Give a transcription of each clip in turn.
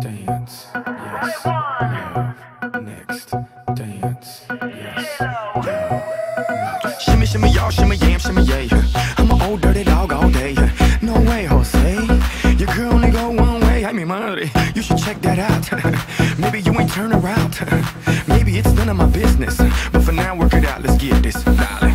dance, yes, love, next, dance, yes, love. Shimmy, shimmy, y'all, shimmy, yam, shimmy, yay. I'm an old dirty dog all day. No way, Jose, you could only go one way. I mean, money, you should check that out. Maybe you ain't turn around. Maybe it's none of my business. But for now, work it out, let's get this, darling.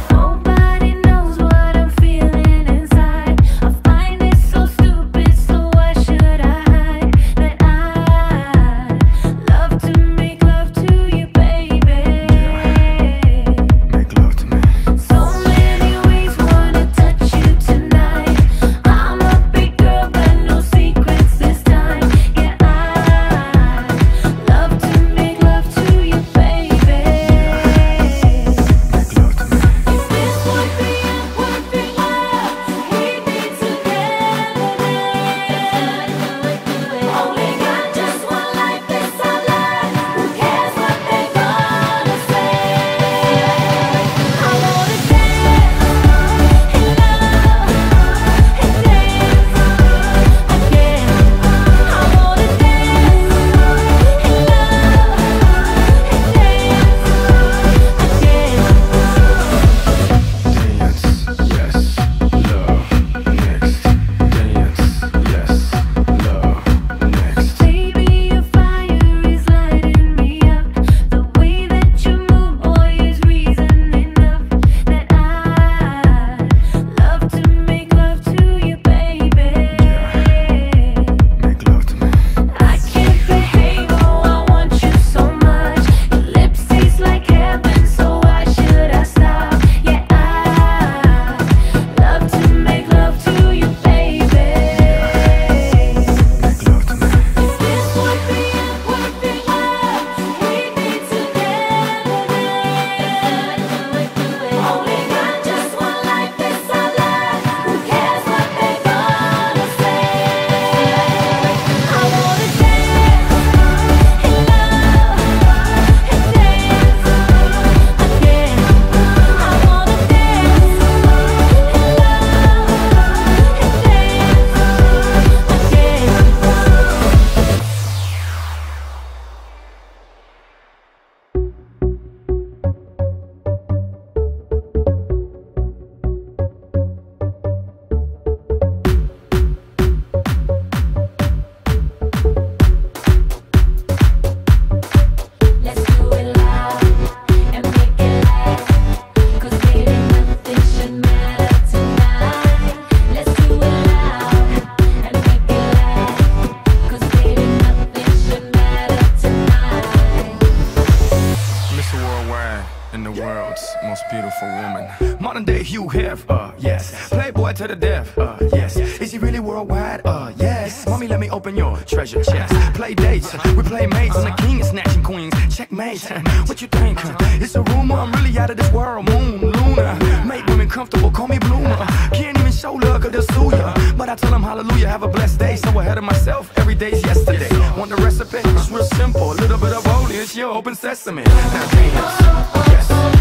Beautiful woman, modern day Hugh Hef, yes. Playboy to the death, yes. Is he really worldwide, yes. Mommy, let me open your treasure chest. Play dates, we play mates, and the king is snatching queens. Checkmate, what you think? It's a rumor, I'm really out of this world. Moon, Luna, make women comfortable, call me Bloomer. Can't even show love, cause they'll sue ya. But I tell them hallelujah, have a blessed day. So ahead of myself, every day's yesterday. Want the recipe? It's real simple, a little bit of holy, it's your open sesame. Now dance, yes.